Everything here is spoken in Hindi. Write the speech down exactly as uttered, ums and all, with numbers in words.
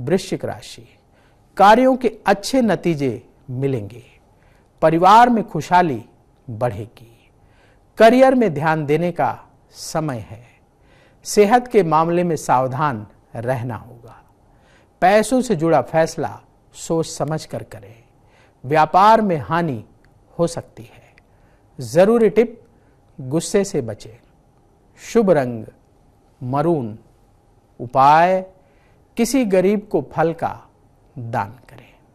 वृश्चिक राशि, कार्यों के अच्छे नतीजे मिलेंगे, परिवार में खुशहाली बढ़ेगी, करियर में ध्यान देने का समय है, सेहत के मामले में सावधान रहना होगा, पैसों से जुड़ा फैसला सोच समझकर करें, व्यापार में हानि हो सकती है। जरूरी टिप, गुस्से से बचें, शुभ रंग मरून, उपाय किसी गरीब को फल का दान करें।